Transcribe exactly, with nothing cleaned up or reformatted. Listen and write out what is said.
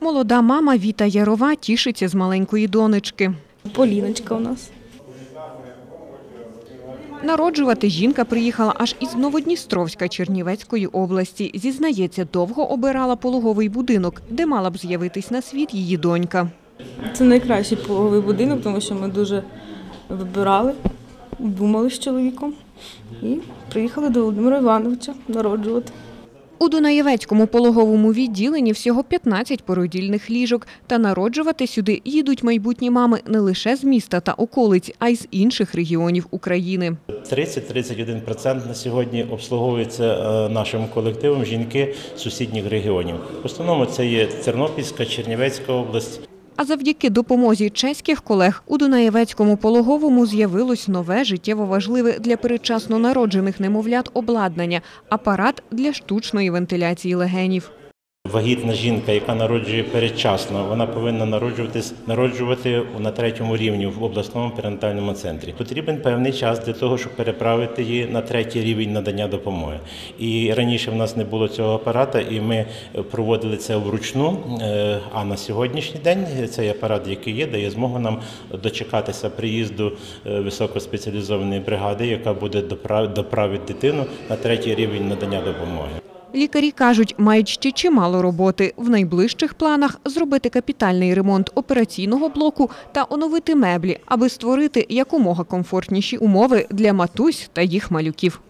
Молода мама Віта Ярова тішиться з маленької донечки. Поліночка у нас. Народжувати жінка приїхала аж із Новодністровська Чернівецької області. Зізнається, довго обирала пологовий будинок, де мала б з'явитись на світ її донька. Це найкращий пологовий будинок, тому що ми дуже вибирали, думали з чоловіком і приїхали до Володимира Івановича народжувати. У Дунаєвецькому пологовому відділенні всього п'ятнадцять породільних ліжок. Та народжувати сюди їдуть майбутні мами не лише з міста та околиць, а й з інших регіонів України. тридцять - тридцять один відсоток на сьогодні обслуговується нашим колективом жінки сусідніх регіонів. В основному це є Тернопільська, Чернівецька область. А завдяки допомозі чеських колег у Дунаєвецькому пологовому з'явилось нове життєво важливе для передчасно народжених немовлят обладнання – апарат для штучної вентиляції легенів. Вагітна жінка, яка народжує передчасно, вона повинна народжуватись, народжувати на третьому рівні в обласному перинатальному центрі. Потрібен певний час для того, щоб переправити її на третій рівень надання допомоги. І раніше в нас не було цього апарата, і ми проводили це вручну, а на сьогоднішній день цей апарат, який є, дає змогу нам дочекатися приїзду високоспеціалізованої бригади, яка буде доправити дитину на третій рівень надання допомоги. Лікарі кажуть, мають ще чимало роботи. В найближчих планах – зробити капітальний ремонт операційного блоку та оновити меблі, аби створити якомога комфортніші умови для матусь та їх малюків.